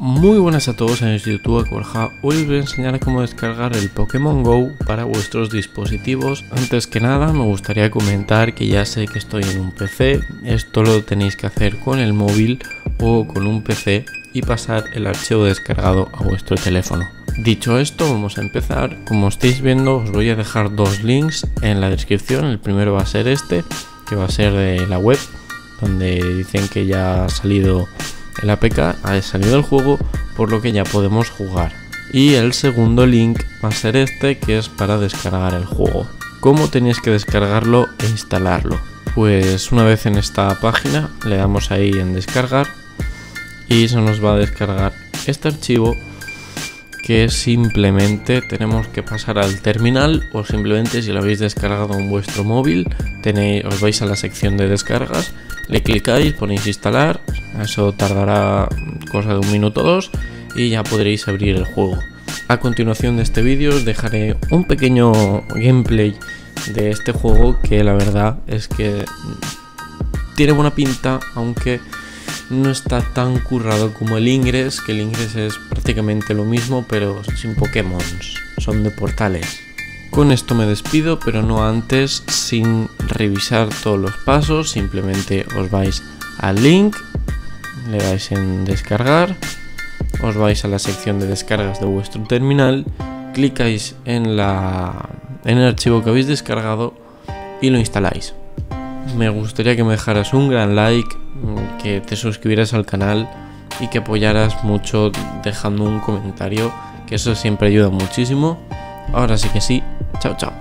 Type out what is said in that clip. Muy buenas a todos, en este YouTube Borja. Hoy os voy a enseñar cómo descargar el Pokémon Go para vuestros dispositivos. Antes que nada me gustaría comentar que ya sé que estoy en un PC, esto lo tenéis que hacer con el móvil o con un PC y pasar el archivo descargado a vuestro teléfono. Dicho esto, vamos a empezar. Como estáis viendo, os voy a dejar dos links en la descripción. El primero va a ser este, que va a ser de la web, donde dicen que ya ha salido el APK, ha salido el juego, por lo que ya podemos jugar. Y el segundo link va a ser este, que es para descargar el juego. ¿Cómo tenéis que descargarlo e instalarlo? Pues una vez en esta página, le damos ahí en descargar y se nos va a descargar este archivo, que simplemente tenemos que pasar al terminal, o simplemente si lo habéis descargado en vuestro móvil os vais a la sección de descargas, le clicáis, ponéis instalar, eso tardará cosa de 1 minuto o 2 y ya podréis abrir el juego. A continuación de este vídeo os dejaré un pequeño gameplay de este juego, que la verdad es que tiene buena pinta, aunque no está tan currado como el Ingress, que el Ingress es prácticamente lo mismo pero sin Pokémon, son de portales. Con esto me despido, pero no antes, sin revisar todos los pasos, simplemente os vais al link, le dais en descargar, os vais a la sección de descargas de vuestro terminal, clicáis en el archivo que habéis descargado y lo instaláis. Me gustaría que me dejaras un gran like, que te suscribieras al canal y que apoyaras mucho dejando un comentario, que eso siempre ayuda muchísimo. Ahora sí que sí, chao chao.